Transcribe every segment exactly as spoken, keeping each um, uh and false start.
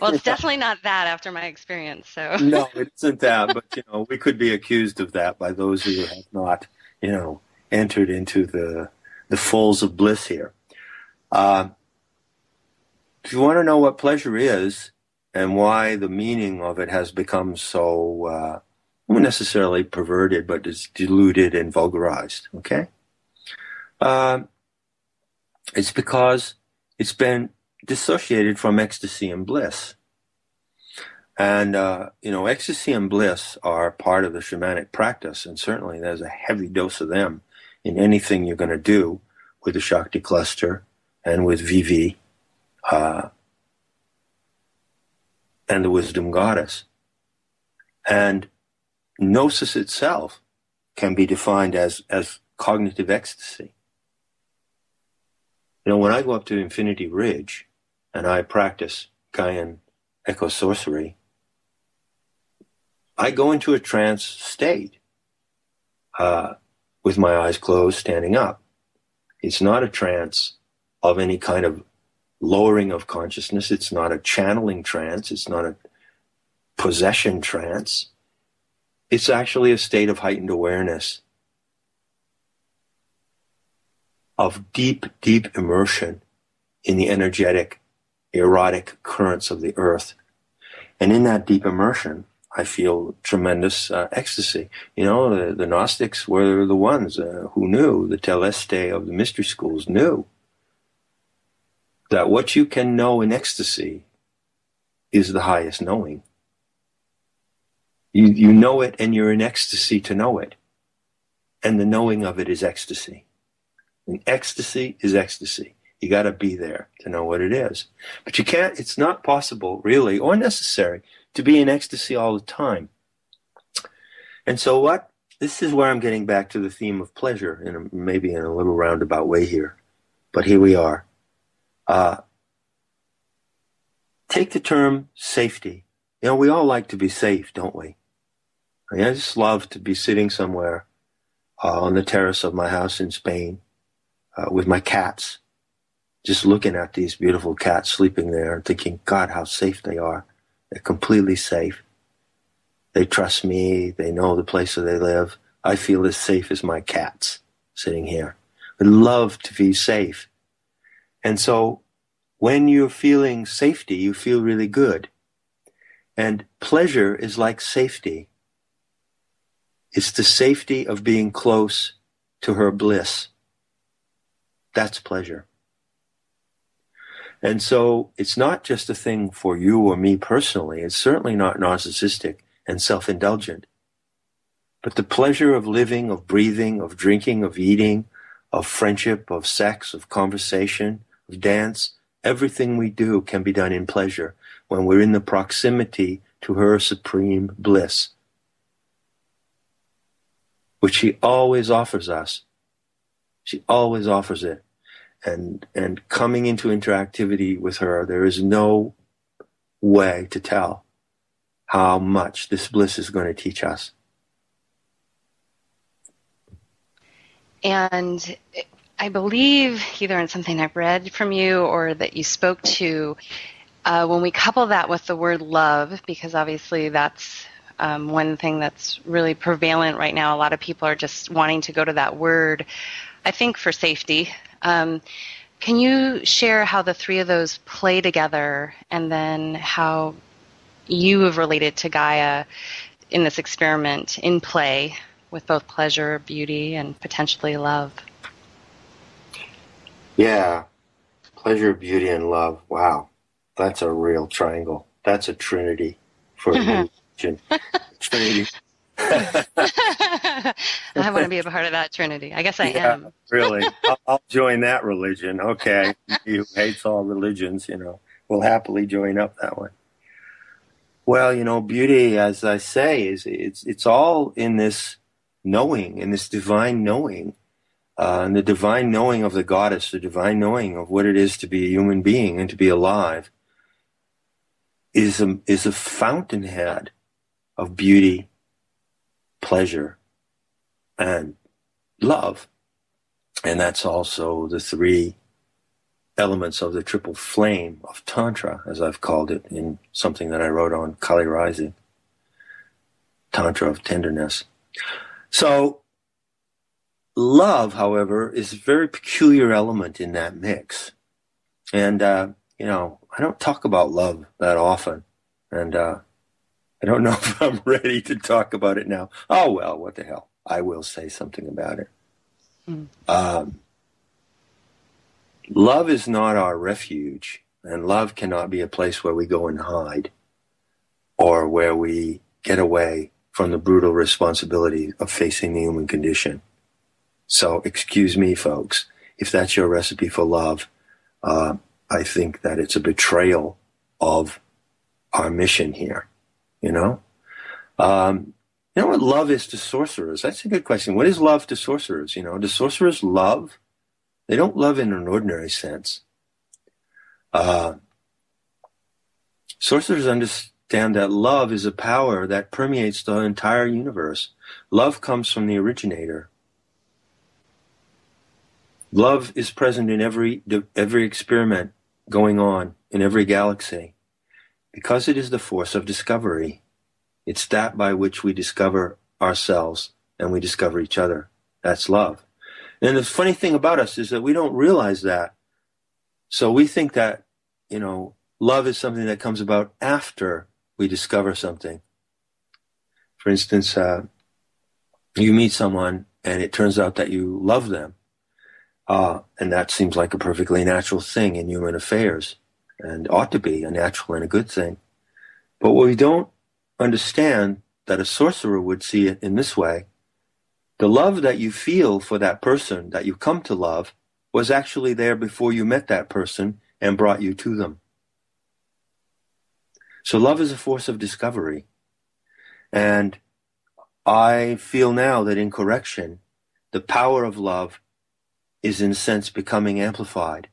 Well, it's definitely not that after my experience. So no, it isn't that. But, you know, we could be accused of that by those who have not, you know, entered into the the folds of bliss here. Uh, if you want to know what pleasure is and why the meaning of it has become so, uh, not necessarily perverted, but it's diluted and vulgarized, okay? Uh, it's because it's been dissociated from ecstasy and bliss. And, uh, you know, ecstasy and bliss are part of the shamanic practice, and certainly there's a heavy dose of them in anything you're going to do with the Shakti cluster and with V V uh, and the Wisdom Goddess. And gnosis itself can be defined as, as cognitive ecstasy. You know, when I go up to Infinity Ridge and I practice Gaian echo sorcery, I go into a trance state uh, with my eyes closed, standing up. It's not a trance of any kind of lowering of consciousness. It's not a channeling trance. It's not a possession trance. It's actually a state of heightened awareness, of deep, deep immersion in the energetic, erotic currents of the earth. And in that deep immersion, I feel tremendous uh, ecstasy. You know, the, the Gnostics were the ones uh, who knew, the teleste of the mystery schools knew, that what you can know in ecstasy is the highest knowing. You, you know it and you're in ecstasy to know it. And the knowing of it is ecstasy. And ecstasy is ecstasy. You got to be there to know what it is. But you can't, it's not possible really or necessary to be in ecstasy all the time. And so what? This is where I'm getting back to the theme of pleasure, in a, maybe in a little roundabout way here. But here we are. Uh, take the term safety. You know, we all like to be safe, don't we? I mean, I just love to be sitting somewhere uh, on the terrace of my house in Spain Uh, with my cats, just looking at these beautiful cats sleeping there and thinking, God, how safe they are. They're completely safe. They trust me. They know the place where they live. I feel as safe as my cats sitting here. I love to be safe. And so when you're feeling safety, you feel really good. And pleasure is like safety. It's the safety of being close to her bliss. That's pleasure. And so it's not just a thing for you or me personally. It's certainly not narcissistic and self-indulgent. But the pleasure of living, of breathing, of drinking, of eating, of friendship, of sex, of conversation, of dance, everything we do can be done in pleasure when we're in the proximity to her supreme bliss, which she always offers us. She always offers it. And and coming into interactivity with her, there is no way to tell how much this bliss is going to teach us. And I believe, either in something I've read from you or that you spoke to, uh, when we couple that with the word love, because obviously that's um, one thing that's really prevalent right now. A lot of people are just wanting to go to that word, I think, for safety. Um, can you share how the three of those play together, and then how you have related to Gaia in this experiment in play with both pleasure, beauty, and potentially love? Yeah. Pleasure, beauty, and love. Wow. That's a real triangle. That's a trinity for a religion. Trinity. I want to be a part of that trinity. I guess I yeah, am. Really, I'll, I'll join that religion. Okay, who hates all religions, you know, will happily join up that one. Well, you know, beauty, as I say, is it's it's all in this knowing, in this divine knowing, uh, and the divine knowing of the goddess, the divine knowing of what it is to be a human being and to be alive, is a, is a fountainhead of beauty, pleasure, and love. And that's also the three elements of the triple flame of Tantra, as I've called it, in something that I wrote on Kali Rising, Tantra of Tenderness. So love, however, is a very peculiar element in that mix. And, uh, you know, I don't talk about love that often. And uh, I don't know if I'm ready to talk about it now. Oh, well, what the hell. I will say something about it. Mm. Um, love is not our refuge, and love cannot be a place where we go and hide or where we get away from the brutal responsibility of facing the human condition. So, excuse me, folks, if that's your recipe for love, uh, I think that it's a betrayal of our mission here, you know? Um, you know what love is to sorcerers? That's a good question. What is love to sorcerers? You know, do sorcerers love? They don't love in an ordinary sense. Uh, sorcerers understand that love is a power that permeates the entire universe. Love comes from the originator. Love is present in every every experiment going on in every galaxy, because it is the force of discovery. It's that by which we discover ourselves and we discover each other. That's love. And the funny thing about us is that we don't realize that. So we think that, you know, love is something that comes about after we discover something. For instance, uh, you meet someone and it turns out that you love them. Uh, and that seems like a perfectly natural thing in human affairs, and ought to be a natural and a good thing. But what we don't understand that a sorcerer would see it in this way. The love that you feel for that person that you come to love was actually there before you met that person and brought you to them. So love is a force of discovery. And I feel now that in correction, the power of love is in a sense becoming amplified.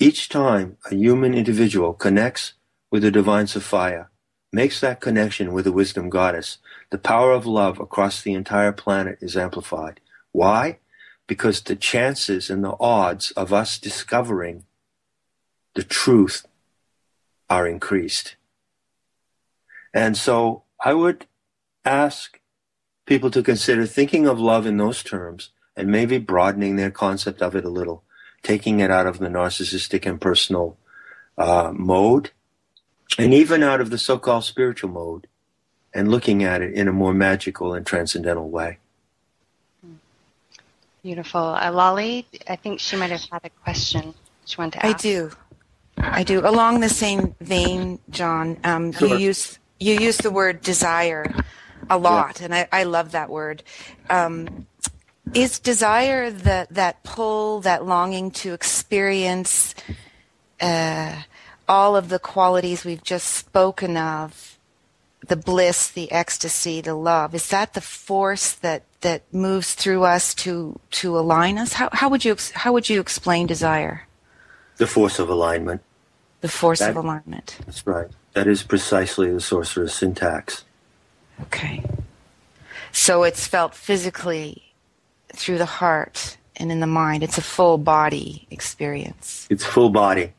Each time a human individual connects with the divine Sophia, makes that connection with the Wisdom Goddess, the power of love across the entire planet is amplified. Why? Because the chances and the odds of us discovering the truth are increased. And so I would ask people to consider thinking of love in those terms, and maybe broadening their concept of it a little, taking it out of the narcissistic and personal uh, mode, and even out of the so-called spiritual mode, and looking at it in a more magical and transcendental way. Beautiful. Uh, Lolly, I think she might have had a question she wanted to ask. I do. I do. Along the same vein, John, um, sure. you use you use the word desire a lot, yeah. and I, I love that word. Um Is desire the, that pull, that longing to experience uh, all of the qualities we've just spoken of, the bliss, the ecstasy, the love, is that the force that, that moves through us to, to align us? How, how, would you, how would you explain desire? The force of alignment. The force that, of alignment. That's right. That is precisely the sorcerer's syntax. Okay. So it's felt physically through the heart and in the mind. It's a full body experience. It's full body.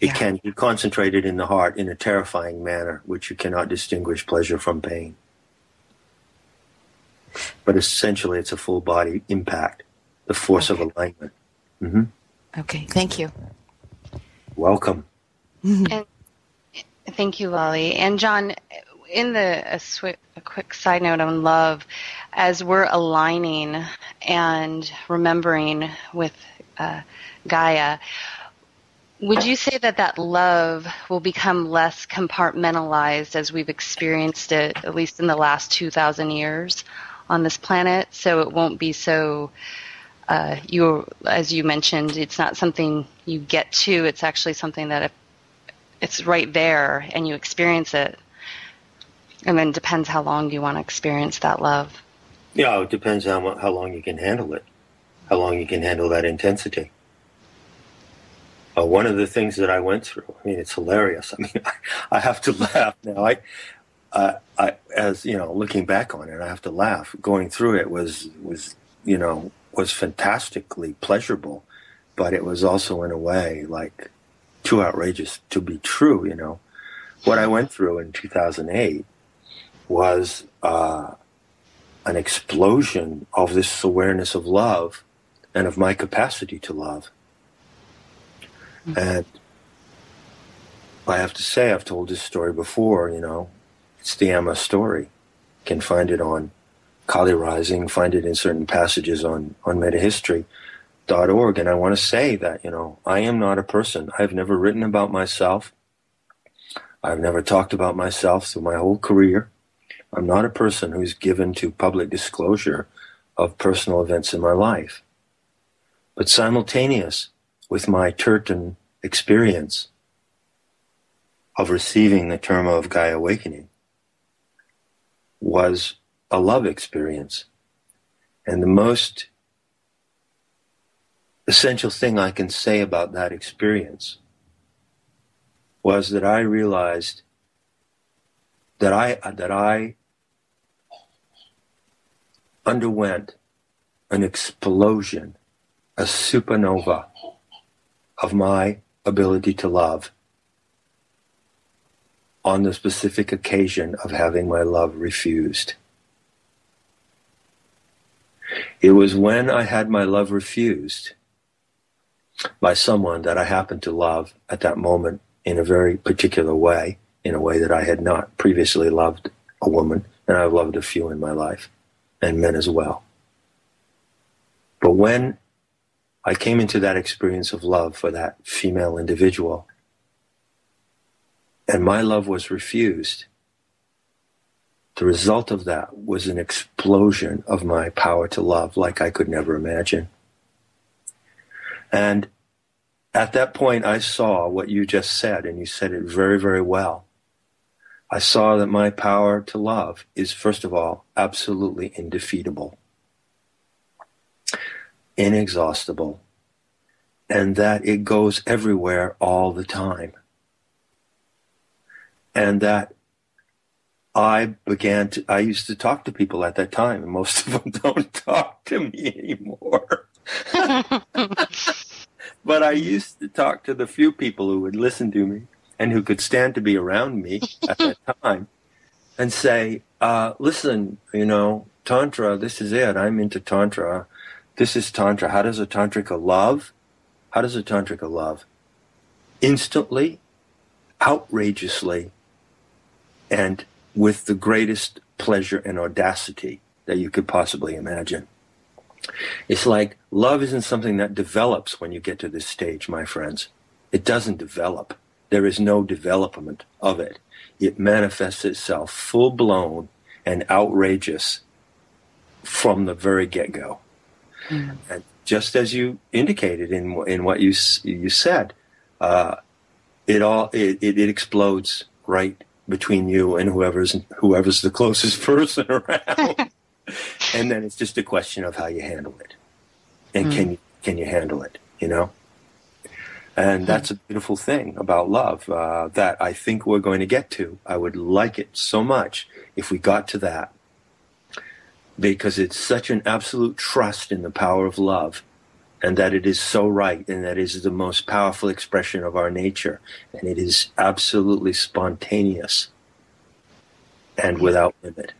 It yeah. can be concentrated in the heart in a terrifying manner, which you cannot distinguish pleasure from pain. But essentially, it's a full body impact, the force okay. of alignment. Mm-hmm. Okay, thank you. Welcome. And thank you, Lolly. And John, in the a, sw- a quick side note on love, as we're aligning and remembering with uh, Gaia, would you say that that love will become less compartmentalized as we've experienced it, at least in the last two thousand years on this planet? So it won't be so, uh, you as you mentioned, it's not something you get to. It's actually something that if it's right there and you experience it. And then it depends how long you want to experience that love. Yeah, it depends on how long you can handle it, how long you can handle that intensity. Uh, one of the things that I went through, I mean, it's hilarious. I mean, I, I have to laugh now. I, uh, I, as you know, looking back on it, I have to laugh. Going through it was was you know was fantastically pleasurable, but it was also in a way like too outrageous to be true, you know. What I went through in two thousand eight was uh, an explosion of this awareness of love and of my capacity to love. Mm-hmm. And I have to say, I've told this story before, you know, it's the Emma story. You can find it on Kali Rising, find it in certain passages on, on meta history dot org. And I want to say that, you know, I am not a person. I've never written about myself. I've never talked about myself through my whole career. I'm not a person who's given to public disclosure of personal events in my life. But simultaneous with my Tertan experience of receiving the term of Gaia Awakening was a love experience. And the most essential thing I can say about that experience was that I realized that I that I underwent an explosion, a supernova of my ability to love on the specific occasion of having my love refused. It was when I had my love refused by someone that I happened to love at that moment in a very particular way, in a way that I had not previously loved a woman, and I've loved a few in my life, and men as well. But when I came into that experience of love for that female individual, and my love was refused, the result of that was an explosion of my power to love like I could never imagine. And at that point, I saw what you just said, and you said it very, very well. I saw that my power to love is, first of all, absolutely indefeatable, inexhaustible, and that it goes everywhere all the time. And that I began to, I used to talk to people at that time, and most of them don't talk to me anymore. But I used to talk to the few people who would listen to me and who could stand to be around me at that time and say, uh, listen, you know, Tantra, this is it. I'm into Tantra. This is Tantra. How does a Tantrika love? How does a Tantrika love? Instantly, outrageously, and with the greatest pleasure and audacity that you could possibly imagine. It's like love isn't something that develops when you get to this stage, my friends. It doesn't develop. There is no development of it. It manifests itself full-blown and outrageous from the very get-go. Mm. And just as you indicated in in what you you said, uh, it all it, it, it explodes right between you and whoever's whoever's the closest person around. And then it's just a question of how you handle it, and mm. can you can you handle it, you know? And that's a beautiful thing about love uh, that I think we're going to get to. I would like it so much if we got to that, because it's such an absolute trust in the power of love, and that it is so right, and that is the most powerful expression of our nature, and it is absolutely spontaneous and without limit.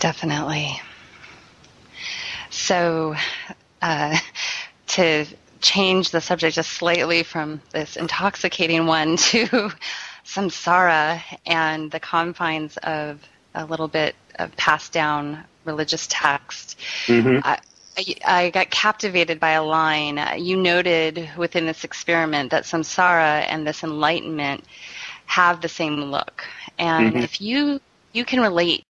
Definitely. So uh, to change the subject just slightly from this intoxicating one to samsara and the confines of a little bit of passed down religious text, mm-hmm. I, I got captivated by a line. You noted within this experiment that samsara and this enlightenment have the same look. And mm-hmm. if you, you can relate